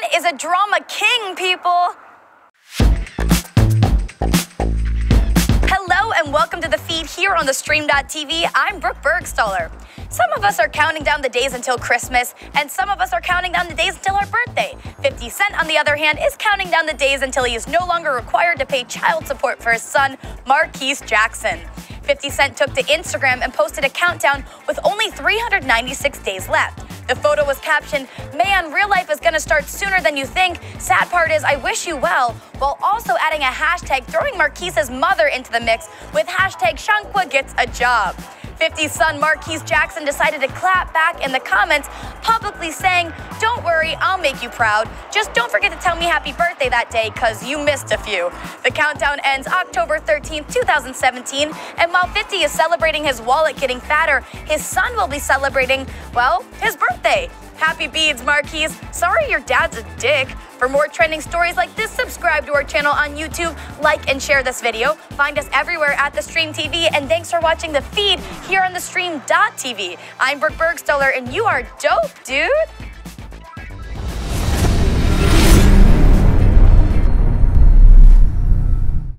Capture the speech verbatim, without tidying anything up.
man is a drama king, people. Hello and welcome to the feed here on the stream dot T V. I'm Brooke Bergstaller. Some of us are counting down the days until Christmas, and some of us are counting down the days until our birthday. fifty Cent, on the other hand, is counting down the days until he is no longer required to pay child support for his son, Marquise Jackson. fifty Cent took to Instagram and posted a countdown with only three hundred ninety-six days left. The photo was captioned, "Man, real life is gonna start sooner than you think. Sad part is, I wish you well," while also adding a hashtag throwing Marquise's mother into the mix with hashtag Shankwa gets a job. fifty's son Marquise Jackson decided to clap back in the comments, publicly saying, "Don't worry, I'll make you proud. Just don't forget to tell me happy birthday that day, cause you missed a few." The countdown ends October thirteenth, two thousand seventeen, and while fifty is celebrating his wallet getting fatter, his son will be celebrating, well, his birthday. Happy beads, Marquise. Sorry your dad's a dick. For more trending stories like this, subscribe to our channel on YouTube, like and share this video. Find us everywhere at the stream T V, and thanks for watching the feed here on the stream dot T V. I'm Brooke Bergstaller, and you are dope, dude.